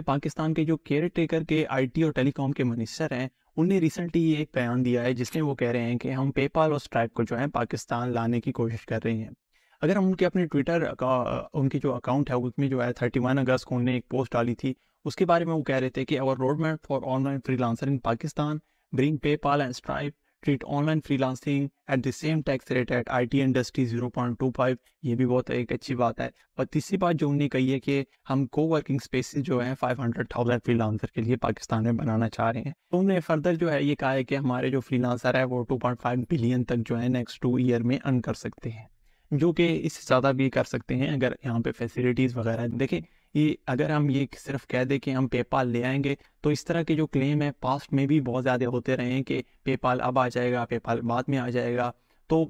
पाकिस्तान के जो care taker के आईटी और टेलीकॉम के मिनिस्टर हैं, उनने रिसेंटली ये एक बयान दिया है जिसमें वो कह रहे हैं कि हम पेपाल और स्ट्राइप को जो है पाकिस्तान लाने की कोशिश कर रहे हैं। अगर हम उनके अपने ट्विटर उनके जो अकाउंट है उसमें जो है 31 अगस्त को उन्होंने एक पोस्ट डाली थी, उसके बारे में वो कह रहे थे कि our road map for online freelancer in Pakistan, bring PayPal and Stripe, treat online freelancing at the same tax rate at IT industry 0.25। ये भी बहुत एक अच्छी बात है। और तीसरी बात जो उन्होंने कही है कि हम कोवर्किंग स्पेसेस जो है 500,000 फ्रीलांसर के लिए पाकिस्तान में बनाना चाह रहे हैं। तो उन्होंने फर्दर जो है ये कहा है कि हमारे जो फ्रीलांसर है वो 2.5 बिलियन तक जो है नेक्स्ट 2 ईयर में अर्न कर सकते हैं, जो कि इससे ज़्यादा भी कर सकते हैं अगर यहाँ पे फैसिलिटीज़ वगैरह देखें। ये अगर हम ये सिर्फ कह दें कि हम पेपाल ले आएंगे तो इस तरह के जो क्लेम है पास्ट में भी बहुत ज़्यादा होते रहे हैं कि पेपाल अब आ जाएगा, पेपाल बाद में आ जाएगा। तो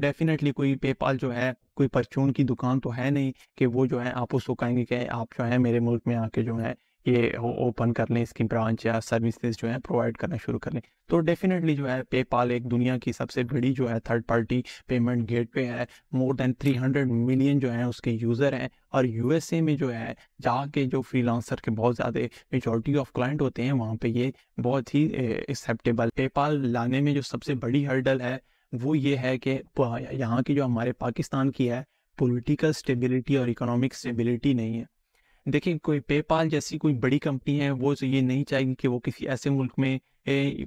डेफिनेटली कोई पेपाल जो है कोई परचून की दुकान तो है नहीं कि वो जो है आप उसको कहेंगे कि आप जो है मेरे मुल्क में आके जो है ये ओपन कर लें, इसकी ब्रांच या सर्विसेज जो है प्रोवाइड करना शुरू कर लें। तो डेफिनेटली जो है पेपाल एक दुनिया की सबसे बड़ी जो है थर्ड पार्टी पेमेंट गेटवे है। मोर देन 300 मिलियन जो है उसके यूज़र हैं और यूएसए में जो है जहाँ के जो फ्रीलांसर के बहुत ज़्यादा मेजॉरिटी ऑफ क्लाइंट होते हैं वहाँ पे ये बहुत ही एक्सेप्टेबल। पेपाल लाने में जो सबसे बड़ी हर्डल है वो ये है कि यहाँ की जो हमारे पाकिस्तान की है पॉलिटिकल स्टेबिलिटी और इकोनॉमिक स्टेबिलिटी नहीं है। देखिए कोई पेपाल जैसी कोई बड़ी कंपनी है वो ये नहीं चाहेगी कि वो किसी ऐसे मुल्क में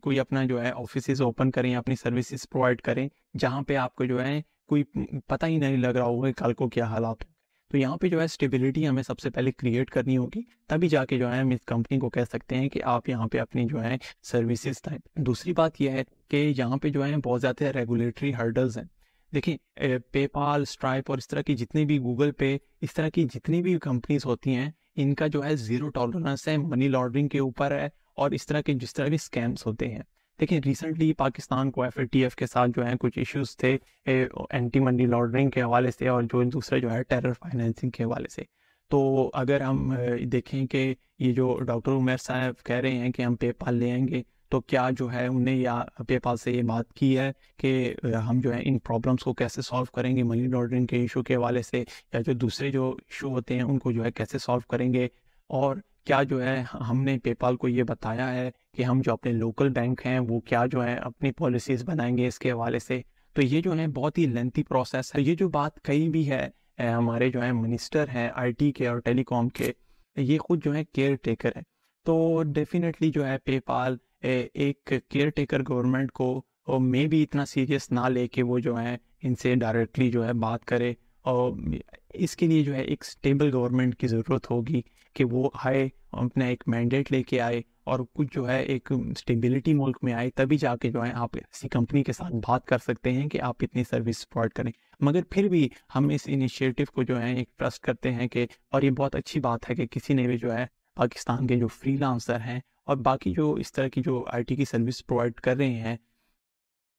कोई अपना जो है ऑफिसेज ओपन करें, अपनी सर्विसेज प्रोवाइड करें जहाँ पे आपको जो है कोई पता ही नहीं लग रहा होगा कल को क्या हालात होंगे। तो यहाँ पे जो है स्टेबिलिटी हमें सबसे पहले क्रिएट करनी होगी, तभी जाके जो है हम इस कंपनी को कह सकते हैं कि आप यहाँ पे अपनी जो है सर्विसेज दें। दूसरी बात यह है कि यहाँ पे जो है बहुत ज़्यादा रेगुलेटरी हर्डल्स हैं। देखिए पेपाल, स्ट्राइप और इस तरह की जितनी भी गूगल पे, इस तरह की जितनी भी कंपनीज होती हैं इनका जो है 0 टॉलरेंस है मनी लॉन्ड्रिंग के ऊपर है और इस तरह के जिस तरह भी स्कैम्स होते हैं। देखिए रिसेंटली पाकिस्तान को FATF के साथ जो है कुछ इश्यूज थे एंटी मनी लॉन्ड्रिंग के हवाले से और जो दूसरे जो है टेरर फाइनेंसिंग के हवाले से। तो अगर हम देखें कि ये जो डॉक्टर उमर साहब कह रहे हैं कि हम पेपाल ले आएंगे तो क्या जो है उन्हें या पेपाल से ये बात की है कि हम जो है इन प्रॉब्लम्स को कैसे सॉल्व करेंगे मनी लॉन्ड्रिंग के इशू के हवाले से या जो दूसरे जो इशू होते हैं उनको जो है कैसे सॉल्व करेंगे। और क्या जो है हमने पेपाल को ये बताया है कि हम जो अपने लोकल बैंक हैं वो क्या जो है अपनी पॉलिसीज़ बनाएंगे इसके हवाले से। तो ये जो है बहुत ही लेंथी प्रोसेस है। ये जो बात कही भी है हमारे जो है मिनिस्टर हैं IT के और टेलीकॉम के, ये खुद जो है केयर टेकर है। तो डेफिनेटली जो है पेपाल एक केयर टेकर गवर्नमेंट को मे भी इतना सीरियस ना ले कि वो जो है इनसे डायरेक्टली जो है बात करे, और इसके लिए जो है एक स्टेबल गवर्नमेंट की ज़रूरत होगी कि वो आए अपना एक मैंडेट लेके आए और कुछ जो है एक स्टेबिलिटी मुल्क में आए, तभी जाके जो है आप ऐसी कंपनी के साथ बात कर सकते हैं कि आप इतनी सर्विस प्रोवाइड करें। मगर फिर भी हम इस इनिशिएटिव को जो है एक ट्रस्ट करते हैं कि, और ये बहुत अच्छी बात है कि किसी ने भी जो है पाकिस्तान के जो फ्रीलांसर हैं और बाकी जो इस तरह की जो IT की सर्विस प्रोवाइड कर रहे हैं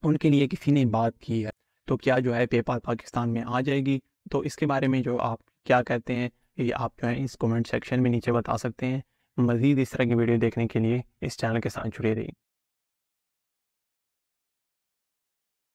उनके लिए किसी ने बात की है। तो क्या जो है पेपाल पाकिस्तान में आ जाएगी, तो इसके बारे में जो आप क्या कहते हैं ये आप जो है इस कमेंट सेक्शन में नीचे बता सकते हैं। मज़ीद इस तरह की वीडियो देखने के लिए इस चैनल के साथ जुड़े रहिए।